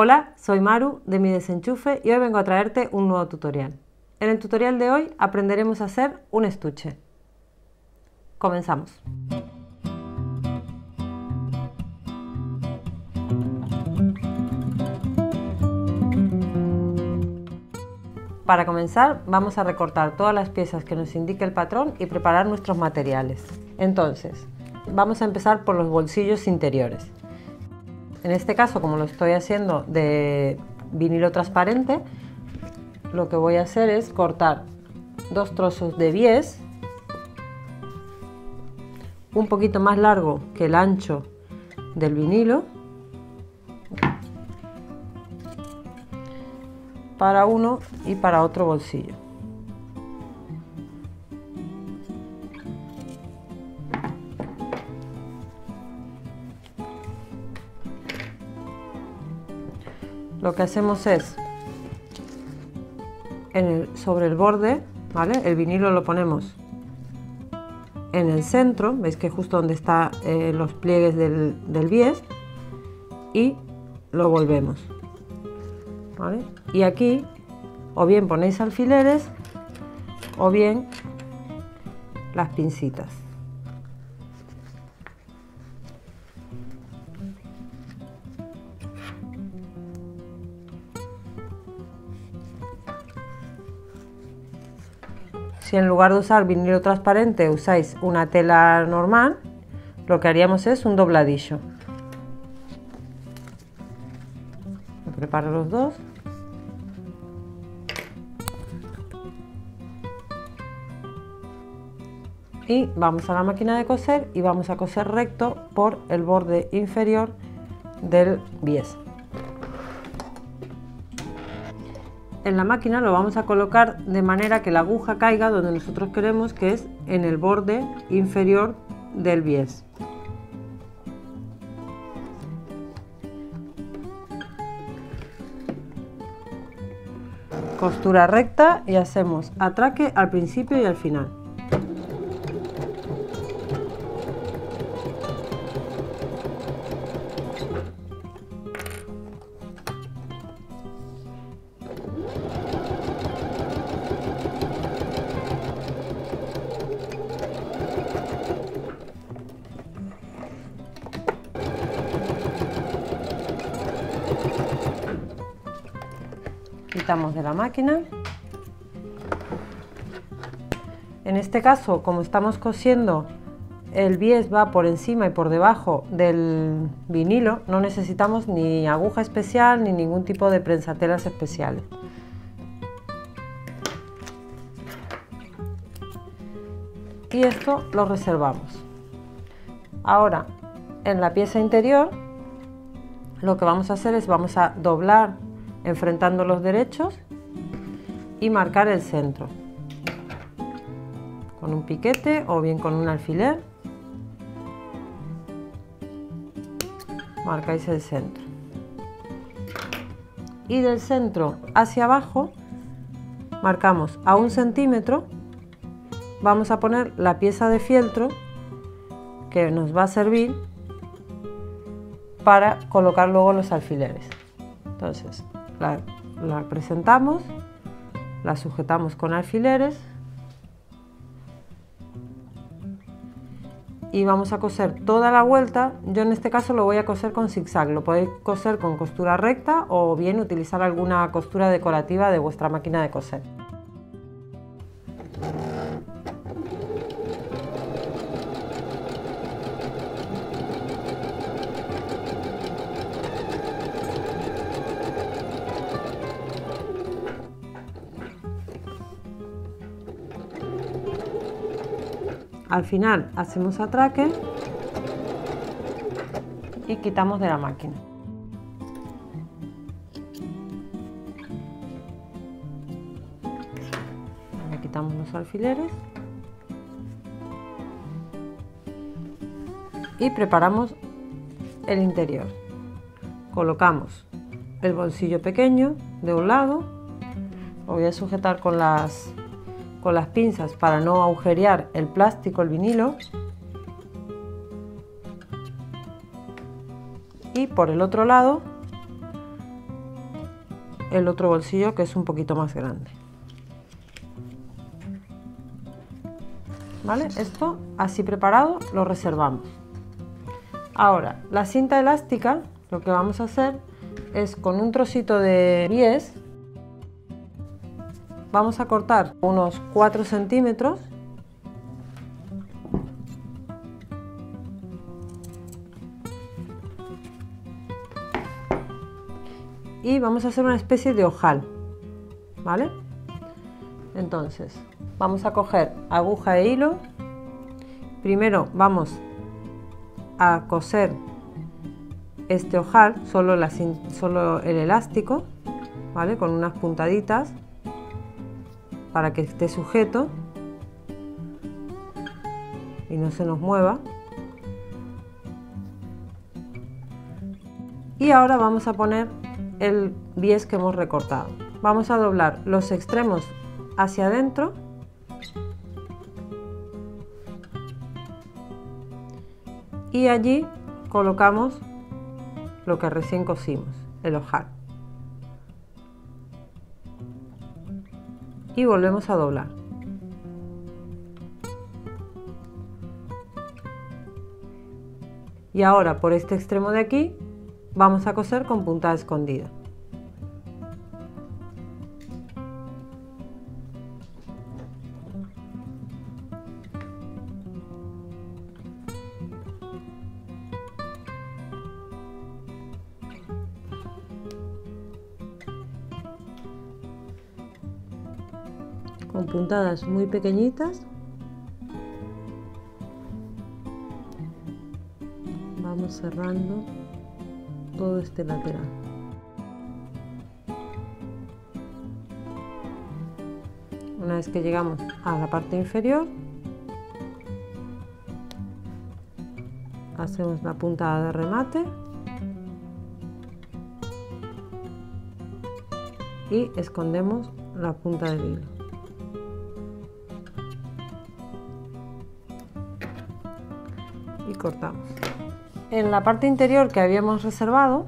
Hola, soy Maru de Mi Desenchufe y hoy vengo a traerte un nuevo tutorial. En el tutorial de hoy aprenderemos a hacer un estuche. Comenzamos. Para comenzar, vamos a recortar todas las piezas que nos indique el patrón y preparar nuestros materiales. Entonces, vamos a empezar por los bolsillos interiores. En este caso, como lo estoy haciendo de vinilo transparente, lo que voy a hacer es cortar dos trozos de bies, un poquito más largo que el ancho del vinilo, para uno y para otro bolsillo. Lo que hacemos es sobre el borde, ¿vale? El vinilo lo ponemos en el centro, veis que justo donde están los pliegues del bies, y lo volvemos, ¿vale? Y aquí o bien ponéis alfileres o bien las pincitas. Si en lugar de usar vinilo transparente usáis una tela normal, lo que haríamos es un dobladillo. Preparo los dos. Y vamos a la máquina de coser y vamos a coser recto por el borde inferior del bies. En la máquina lo vamos a colocar de manera que la aguja caiga donde nosotros queremos, que es en el borde inferior del bies. Costura recta y hacemos atraque al principio y al final. Quitamos de la máquina. En este caso, como estamos cosiendo, el bies va por encima y por debajo del vinilo, no necesitamos ni aguja especial ni ningún tipo de prensatelas especiales. Y esto lo reservamos. Ahora, en la pieza interior, lo que vamos a hacer es vamos a doblar enfrentando los derechos y marcar el centro con un piquete o bien con un alfiler. Marcáis el centro y del centro hacia abajo marcamos a 1 centímetro. Vamos a poner la pieza de fieltro que nos va a servir para colocar luego los alfileres. Entonces la presentamos, la sujetamos con alfileres y vamos a coser toda la vuelta. Yo en este caso lo voy a coser con zigzag, lo podéis coser con costura recta o bien utilizar alguna costura decorativa de vuestra máquina de coser. Al final hacemos atraque y quitamos de la máquina. Le quitamos los alfileres y preparamos el interior. Colocamos el bolsillo pequeño de un lado, lo voy a sujetar con las pinzas para no agujerear el plástico, el vinilo, y por el otro lado el otro bolsillo, que es un poquito más grande. ¿Vale? Esto así preparado lo reservamos. Ahora, la cinta elástica, lo que vamos a hacer es con un trocito de 10, vamos a cortar unos 4 centímetros. Y vamos a hacer una especie de ojal, ¿vale? Entonces, vamos a coger aguja e hilo. Primero vamos a coser este ojal, solo el elástico, ¿vale? Con unas puntaditas para que esté sujeto y no se nos mueva. Y ahora vamos a poner el bies que hemos recortado. Vamos a doblar los extremos hacia adentro y allí colocamos lo que recién cosimos, el ojal, y volvemos a doblar. Y ahora por este extremo de aquí vamos a coser con puntada escondida. Con puntadas muy pequeñitas vamos cerrando todo este lateral. Una vez que llegamos a la parte inferior, hacemos la puntada de remate y escondemos la punta del hilo. Y cortamos. En la parte interior que habíamos reservado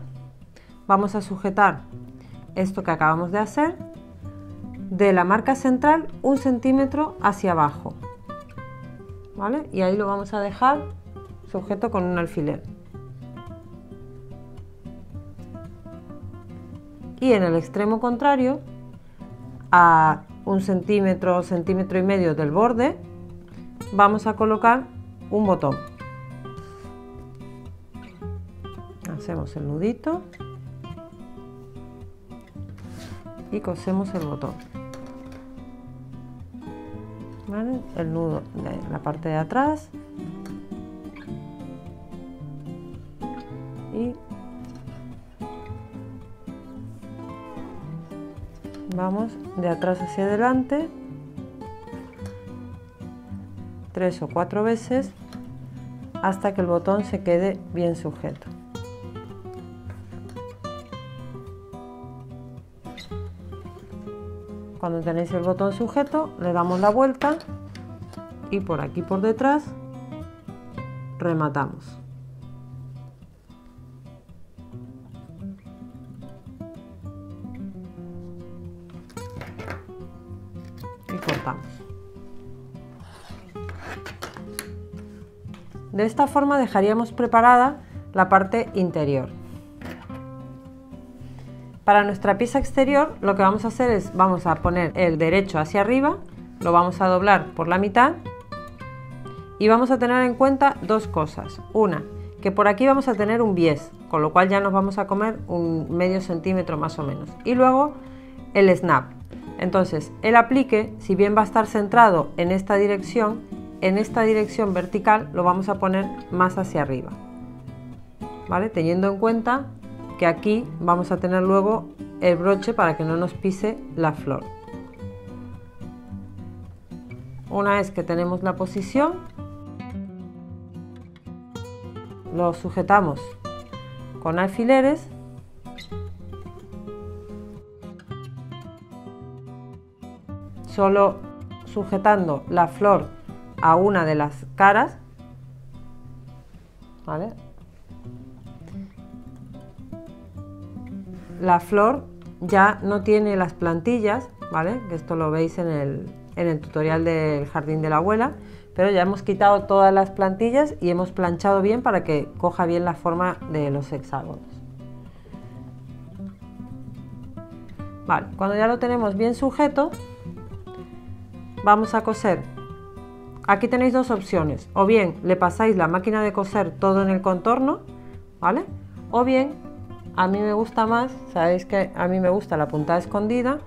vamos a sujetar esto que acabamos de hacer de la marca central 1 centímetro hacia abajo, ¿vale? Y ahí lo vamos a dejar sujeto con un alfiler. Y en el extremo contrario, a 1 centímetro, 1,5 centímetros del borde, vamos a colocar un botón. Hacemos el nudito y cosemos el botón, ¿vale? El nudo de la parte de atrás y vamos de atrás hacia adelante 3 o 4 veces hasta que el botón se quede bien sujeto. Cuando tenéis el botón sujeto, le damos la vuelta y por aquí por detrás rematamos. Y cortamos. De esta forma dejaríamos preparada la parte interior. Para nuestra pieza exterior lo que vamos a hacer es, vamos a poner el derecho hacia arriba, lo vamos a doblar por la mitad y vamos a tener en cuenta 2 cosas. Una, que por aquí vamos a tener un bies, con lo cual ya nos vamos a comer un medio centímetro más o menos. Y luego el snap. Entonces el aplique, si bien va a estar centrado en esta dirección vertical lo vamos a poner más hacia arriba, ¿vale? Teniendo en cuenta que aquí vamos a tener luego el broche para que no nos pise la flor. Una vez que tenemos la posición, lo sujetamos con alfileres solo sujetando la flor a una de las caras, ¿vale? La flor ya no tiene las plantillas, ¿vale? Esto lo veis en el tutorial del jardín de la abuela, pero ya hemos quitado todas las plantillas y hemos planchado bien para que coja bien la forma de los hexágonos. Vale, cuando ya lo tenemos bien sujeto, vamos a coser. Aquí tenéis dos opciones, o bien le pasáis la máquina de coser todo en el contorno, ¿vale? O bien, a mí me gusta más, sabéis que a mí me gusta la puntada escondida,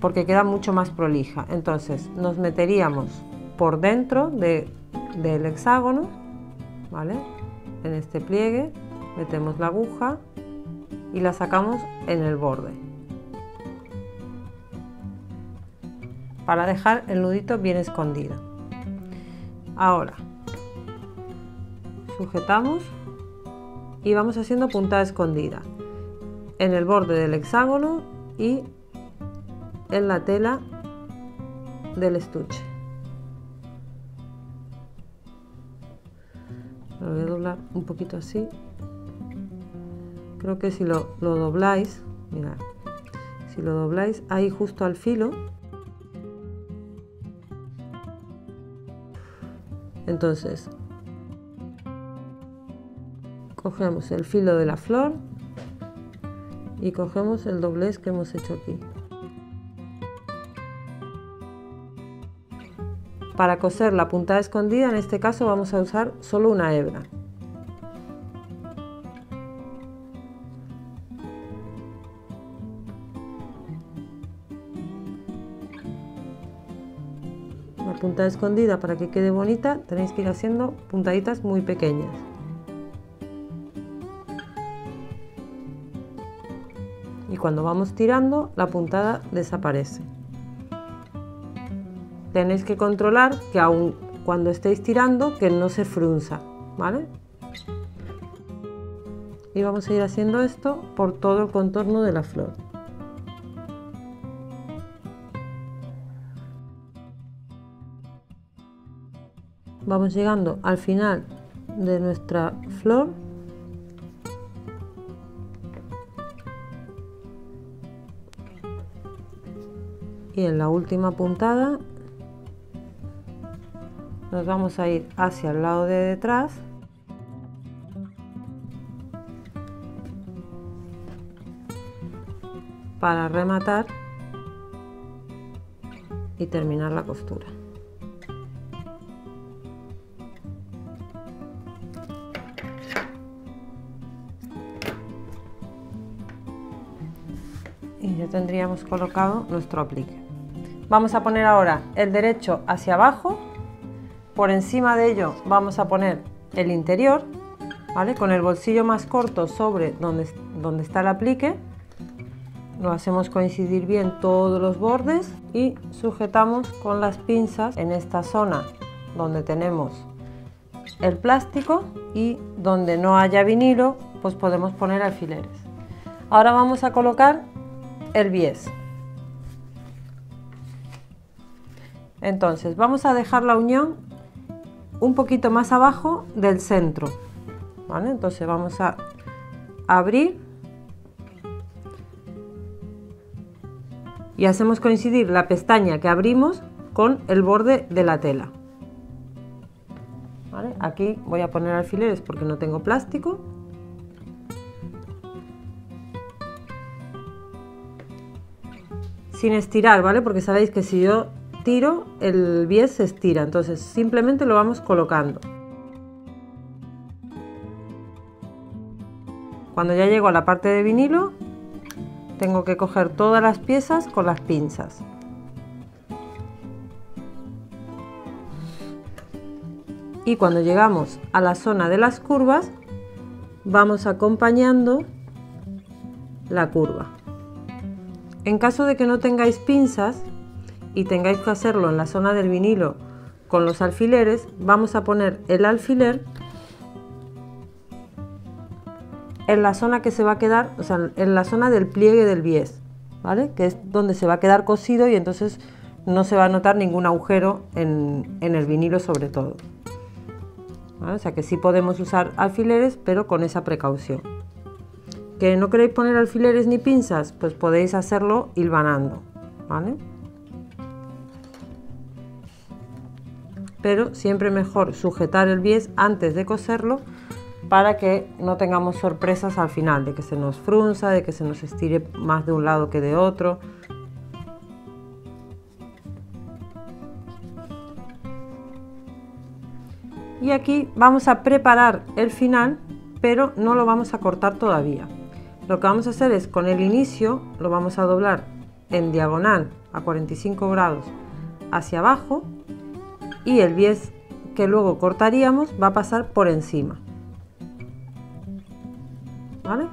porque queda mucho más prolija. Entonces nos meteríamos por dentro del hexágono, ¿vale? En este pliegue metemos la aguja y la sacamos en el borde para dejar el nudito bien escondido. Ahora sujetamos y vamos haciendo puntada escondida en el borde del hexágono y en la tela del estuche. Lo voy a doblar un poquito así. Creo que si lo dobláis, mirad, si lo dobláis ahí justo al filo, entonces cogemos el filo de la flor y cogemos el doblez que hemos hecho aquí. Para coser la puntada escondida, en este caso vamos a usar solo una hebra. La puntada escondida, para que quede bonita, tenéis que ir haciendo puntaditas muy pequeñas. Y cuando vamos tirando, la puntada desaparece. Tenéis que controlar que aun cuando estéis tirando que no se frunza, ¿vale? Y vamos a ir haciendo esto por todo el contorno de la flor. Vamos llegando al final de nuestra flor. Y en la última puntada nos vamos a ir hacia el lado de detrás para rematar y terminar la costura. Y ya tendríamos colocado nuestro aplique. Vamos a poner ahora el derecho hacia abajo. Por encima de ello vamos a poner el interior, ¿vale? Con el bolsillo más corto sobre donde está el aplique, lo hacemos coincidir bien todos los bordes y sujetamos con las pinzas en esta zona donde tenemos el plástico, y donde no haya vinilo pues podemos poner alfileres. Ahora vamos a colocar el bies. Entonces vamos a dejar la unión un poquito más abajo del centro, ¿vale? Entonces vamos a abrir y hacemos coincidir la pestaña que abrimos con el borde de la tela, ¿vale? Aquí voy a poner alfileres porque no tengo plástico. Sin estirar, ¿vale? Porque sabéis que si yo tiro, el bies se estira, entonces simplemente lo vamos colocando. Cuando ya llego a la parte de vinilo, tengo que coger todas las piezas con las pinzas. Y cuando llegamos a la zona de las curvas, vamos acompañando la curva. En caso de que no tengáis pinzas y tengáis que hacerlo en la zona del vinilo con los alfileres, vamos a poner el alfiler en la zona que se va a quedar, o sea, en la zona del pliegue del bies, ¿vale? Que es donde se va a quedar cosido y entonces no se va a notar ningún agujero en el vinilo, sobre todo, ¿vale? O sea que sí podemos usar alfileres, pero con esa precaución. ¿Que no queréis poner alfileres ni pinzas? Pues podéis hacerlo hilvanando, ¿vale? Pero siempre mejor sujetar el bies antes de coserlo para que no tengamos sorpresas al final, de que se nos frunza, de que se nos estire más de un lado que de otro. Y aquí vamos a preparar el final, pero no lo vamos a cortar todavía. Lo que vamos a hacer es, con el inicio lo vamos a doblar en diagonal a 45 grados hacia abajo, y el bies que luego cortaríamos va a pasar por encima, ¿vale?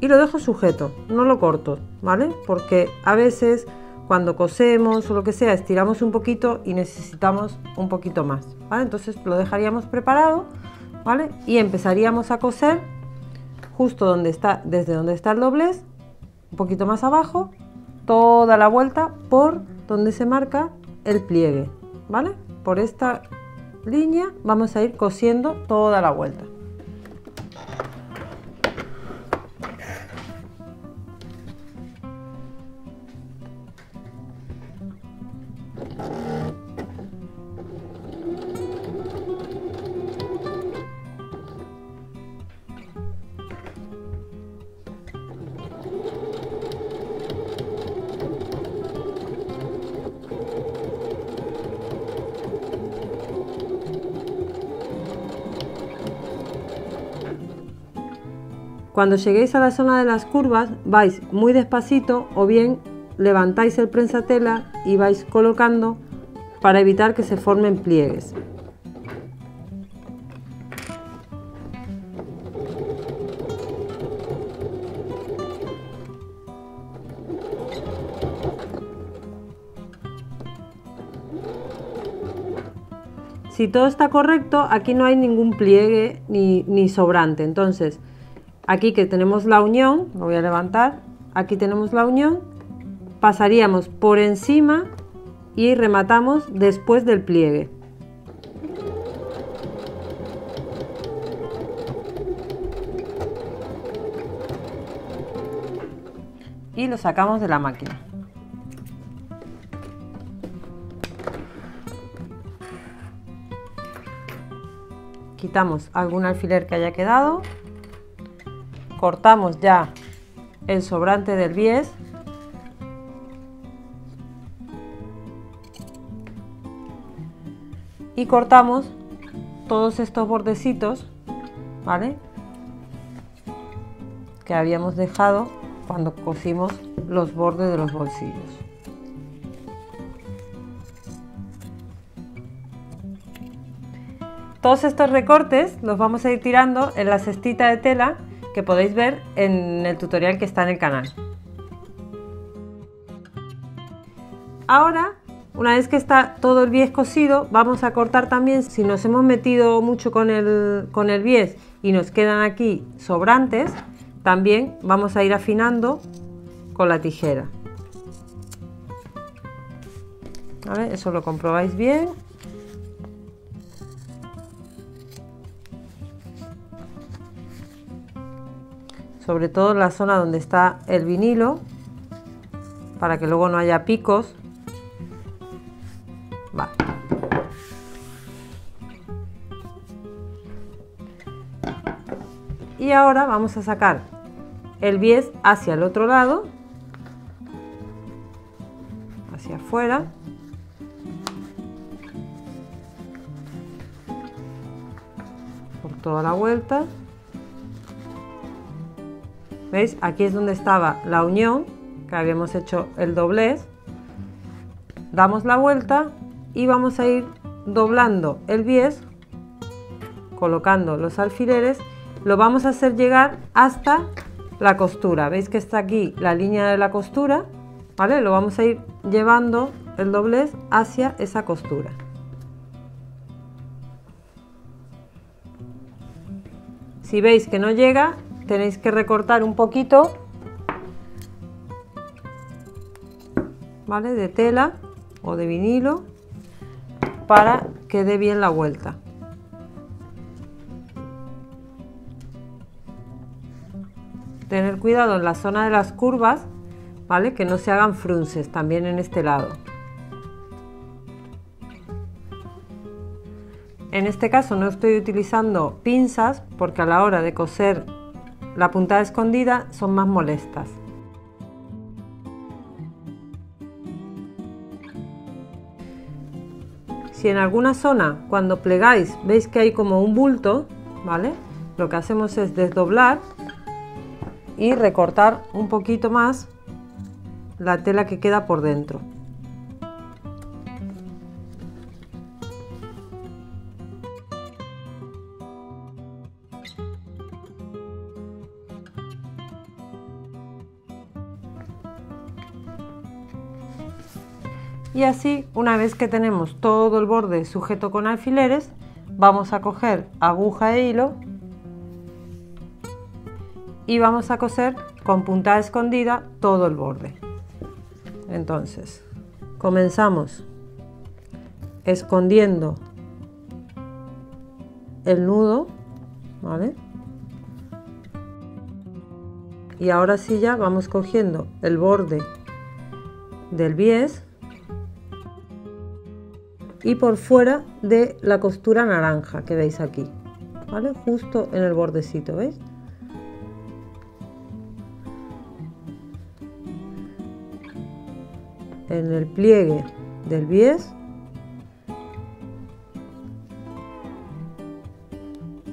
Y lo dejo sujeto, no lo corto, ¿vale? Porque a veces cuando cosemos o lo que sea estiramos un poquito y necesitamos un poquito más, ¿vale? Entonces lo dejaríamos preparado, ¿vale? Y empezaríamos a coser justo donde está, desde donde está el doblez, un poquito más abajo, toda la vuelta por donde se marca el pliegue, ¿vale? Por esta línea vamos a ir cosiendo toda la vuelta. Cuando lleguéis a la zona de las curvas vais muy despacito, o bien levantáis el prensatela y vais colocando para evitar que se formen pliegues. Si todo está correcto, aquí no hay ningún pliegue ni sobrante, entonces aquí que tenemos la unión, lo voy a levantar, aquí tenemos la unión, pasaríamos por encima y rematamos después del pliegue. Y lo sacamos de la máquina. Quitamos algún alfiler que haya quedado. Cortamos ya el sobrante del bies y cortamos todos estos bordecitos, ¿vale?, que habíamos dejado cuando cosimos los bordes de los bolsillos. Todos estos recortes los vamos a ir tirando en la cestita de tela que podéis ver en el tutorial que está en el canal. Ahora, una vez que está todo el bies cosido, vamos a cortar también. Si nos hemos metido mucho con el bies y nos quedan aquí sobrantes, también vamos a ir afinando con la tijera. ¿Vale? Eso lo comprobáis bien. Sobre todo en la zona donde está el vinilo, para que luego no haya picos. Vale. Y ahora vamos a sacar el bies hacia el otro lado, hacia afuera. Por toda la vuelta. ¿Veis? Aquí es donde estaba la unión, que habíamos hecho el doblez. Damos la vuelta y vamos a ir doblando el bies, colocando los alfileres. Lo vamos a hacer llegar hasta la costura. ¿Veis que está aquí la línea de la costura? ¿Vale? Lo vamos a ir llevando el doblez hacia esa costura. Si veis que no llega, tenéis que recortar un poquito, ¿vale?, de tela o de vinilo para que dé bien la vuelta. tener cuidado en la zona de las curvas, ¿vale? Que no se hagan frunces también en este lado. En este caso no estoy utilizando pinzas porque a la hora de coser la puntada escondida son más molestas. Si en alguna zona, cuando plegáis, veis que hay como un bulto, ¿vale? Lo que hacemos es desdoblar y recortar un poquito más la tela que queda por dentro. Y así, una vez que tenemos todo el borde sujeto con alfileres, vamos a coger aguja e hilo y vamos a coser con puntada escondida todo el borde. Entonces, comenzamos escondiendo el nudo, ¿vale? Y ahora sí ya vamos cogiendo el borde del bies y por fuera de la costura naranja que veis aquí, ¿vale? Justo en el bordecito, ¿veis? En el pliegue del bies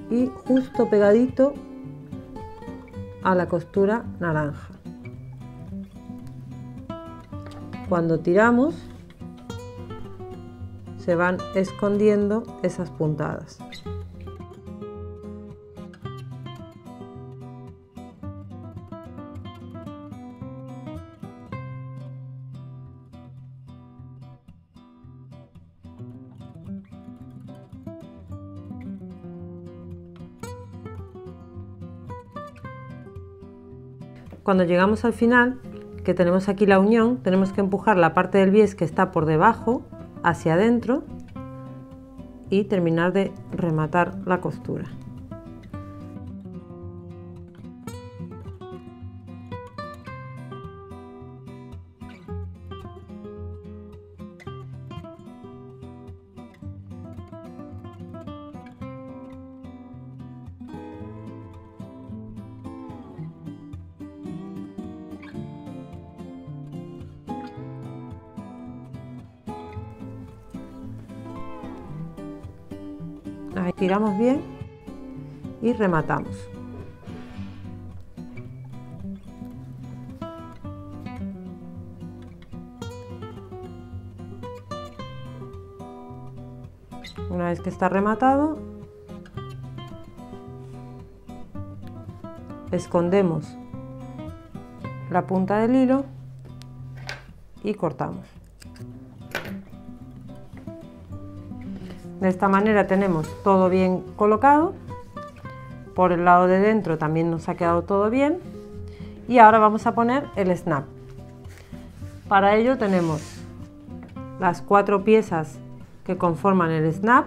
y justo pegadito a la costura naranja. Cuando tiramos se van escondiendo esas puntadas. Cuando llegamos al final, que tenemos aquí la unión, tenemos que empujar la parte del bies que está por debajo hacia adentro y terminar de rematar la costura. Ahí tiramos bien y rematamos. Una vez que está rematado, escondemos la punta del hilo y cortamos. De esta manera tenemos todo bien colocado, por el lado de dentro también nos ha quedado todo bien y ahora vamos a poner el snap. Para ello tenemos las cuatro piezas que conforman el snap,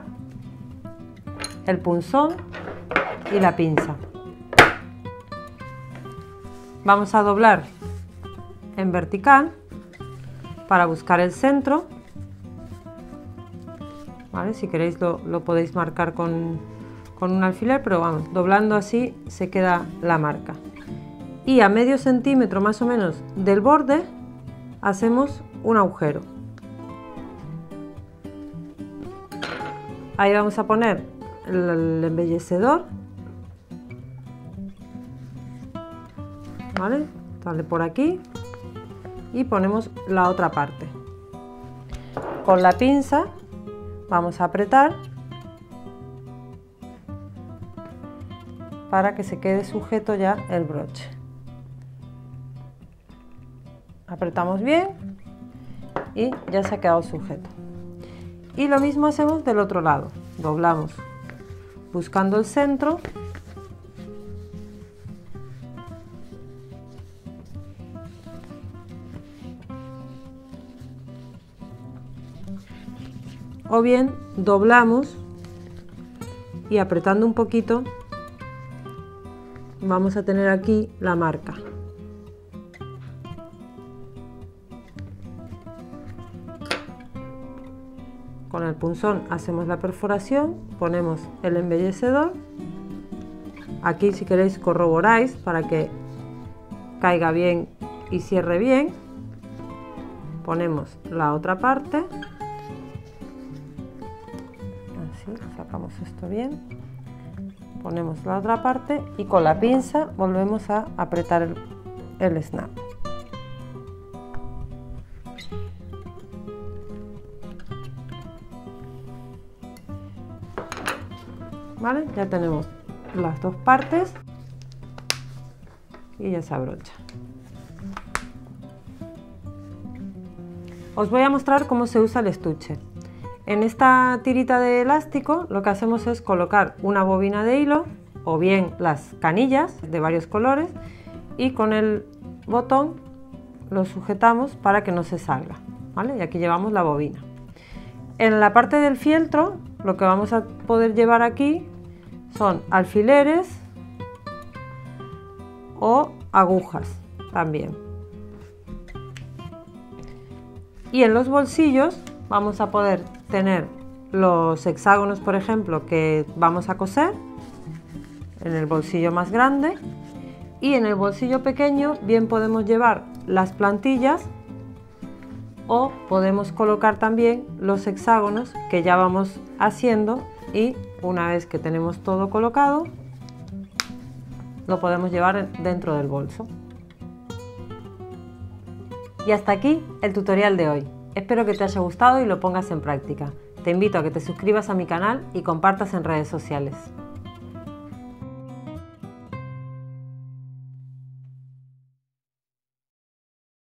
el punzón y la pinza. Vamos a doblar en vertical para buscar el centro. ¿Vale? Si queréis lo podéis marcar con un alfiler, pero vamos, doblando así se queda la marca. Y a medio centímetro más o menos del borde hacemos un agujero. Ahí vamos a poner el embellecedor, ¿vale? Dale por aquí y ponemos la otra parte. Con la pinza vamos a apretar para que se quede sujeto ya el broche. Apretamos bien y ya se ha quedado sujeto. Y lo mismo hacemos del otro lado. Doblamos buscando el centro o bien doblamos y apretando un poquito vamos a tener aquí la marca. Con el punzón hacemos la perforación, ponemos el embellecedor. Aquí, si queréis, corroboráis para que caiga bien y cierre bien. Ponemos la otra parte. Así, sacamos esto bien. Ponemos la otra parte y con la pinza volvemos a apretar el snap. ¿Vale? Ya tenemos las dos partes y ya se abrocha. Os voy a mostrar cómo se usa el estuche. En esta tirita de elástico lo que hacemos es colocar una bobina de hilo o bien las canillas de varios colores y con el botón lo sujetamos para que no se salga, ¿vale? Y aquí llevamos la bobina. En la parte del fieltro lo que vamos a poder llevar aquí son alfileres o agujas también. Y en los bolsillos vamos a poder tener los hexágonos, por ejemplo, que vamos a coser en el bolsillo más grande, y en el bolsillo pequeño bien podemos llevar las plantillas o podemos colocar también los hexágonos que ya vamos haciendo, y una vez que tenemos todo colocado lo podemos llevar dentro del bolso. Y hasta aquí el tutorial de hoy. Espero que te haya gustado y lo pongas en práctica. Te invito a que te suscribas a mi canal y compartas en redes sociales.